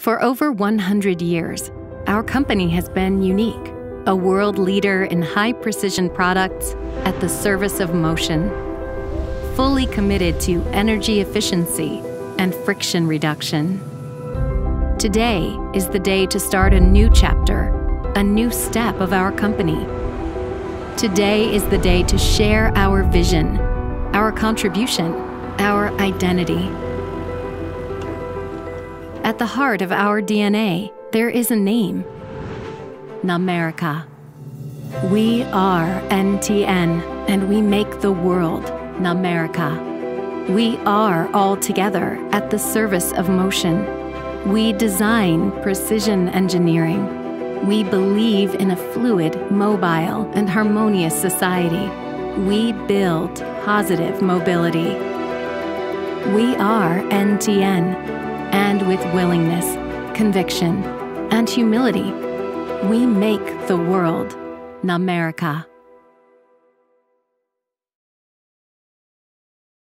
For over 100 years, our company has been unique, a world leader in high-precision products at the service of motion, fully committed to energy efficiency and friction reduction. Today is the day to start a new chapter, a new step of our company. Today is the day to share our vision, our contribution, our identity. At the heart of our DNA, there is a name, Nameraka. We are NTN, and we make the world Nameraka. We are all together at the service of motion. We design precision engineering. We believe in a fluid, mobile, and harmonious society. We build positive mobility. We are NTN, and with willingness, conviction, and humility, we make the world Nameraka.